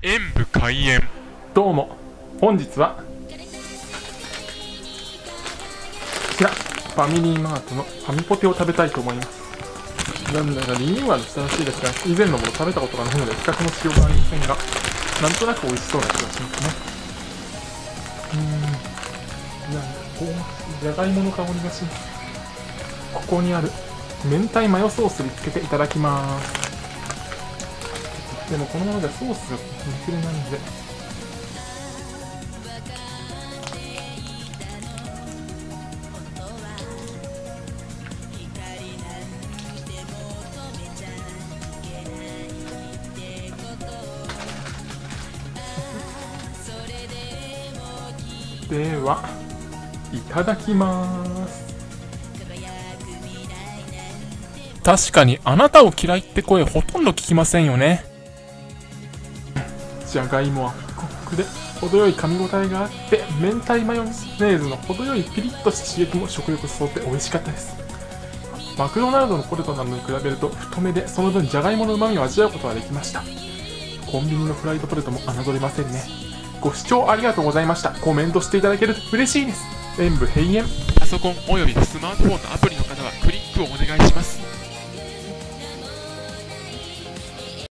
演武開演。どうも、本日はこちらファミリーマートのファミポテを食べたいと思います。なんだかリニューアルしたらしいですが、以前のもの食べたことがないので比較のしようがありませんが、なんとなく美味しそうな気がしますね。なんかじゃがいもの香りがします。ここにある明太マヨソースにつけていただきます。でもこのままではソースが抜けれないので、ではいただきます。確かにあなたを嫌いって声ほとんど聞きませんよね。じゃがいもはホクホクで程よい噛み応えがあって、明太マヨネーズの程よいピリッとした刺激も食欲そそって美味しかったです。マクドナルドのポテトなどに比べると太めで、その分じゃがいもの旨味を味わうことができました。コンビニのフライドポテトも侮れませんね。ご視聴ありがとうございました。コメントしていただけると嬉しいです。演武閉園。パソコンおよびスマートフォンのアプリの方はクリックをお願いします。